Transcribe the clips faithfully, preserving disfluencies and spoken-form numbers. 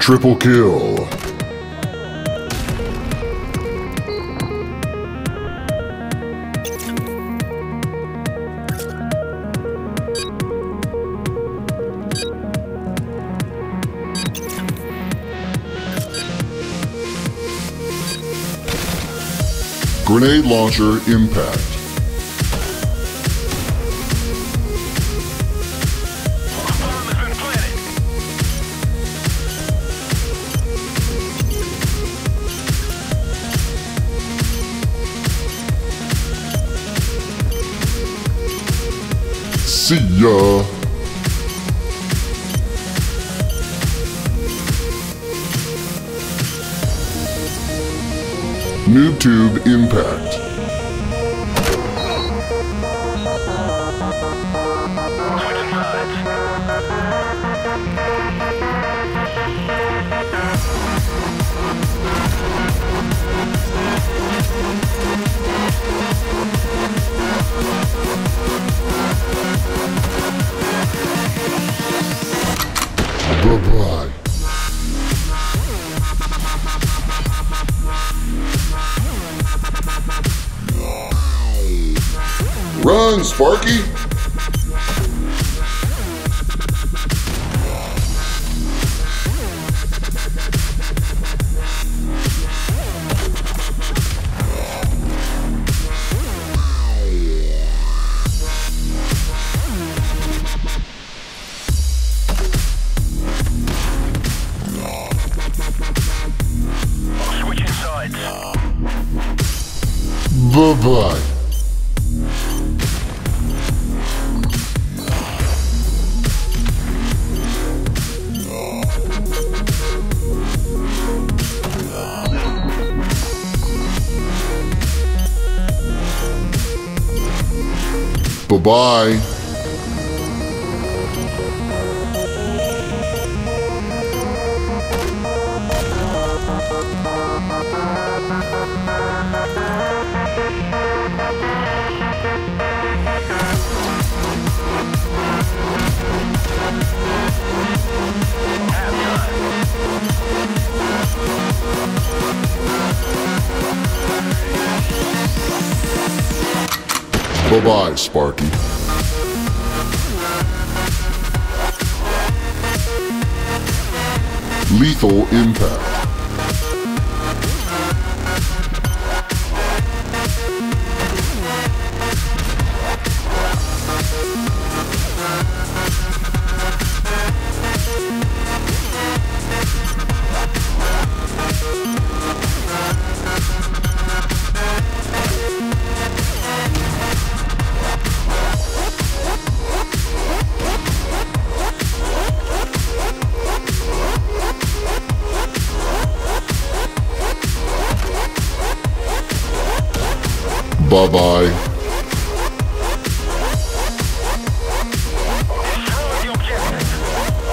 Triple kill. Grenade launcher impact. Bomb has been planted. See ya. Noobtube impact. Bye-bye. Run, Sparky! Switching sides. Bye-bye. Bye-bye. Bye-bye, Sparky. Lethal impact. Bye-bye. Destroy the objective.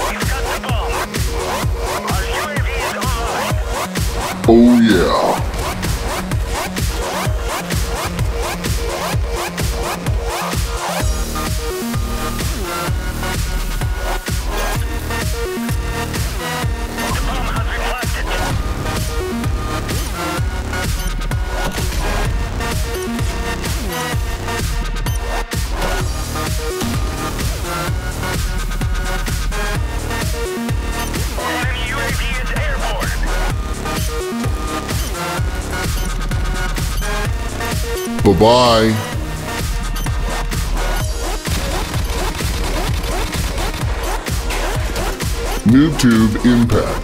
You've got the bomb. Our U A V is online. Oh yeah. The bomb has been planted. Enemy U A V is airborne. Bye-bye. Noobtube impact.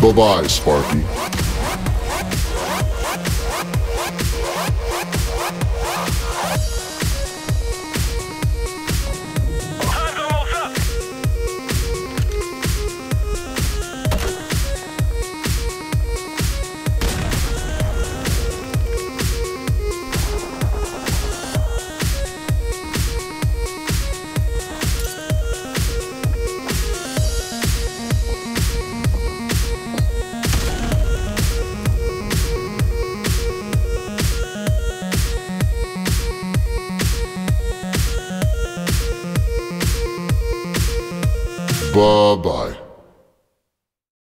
Bye-bye, Sparky. Time's almost up. Bye-bye.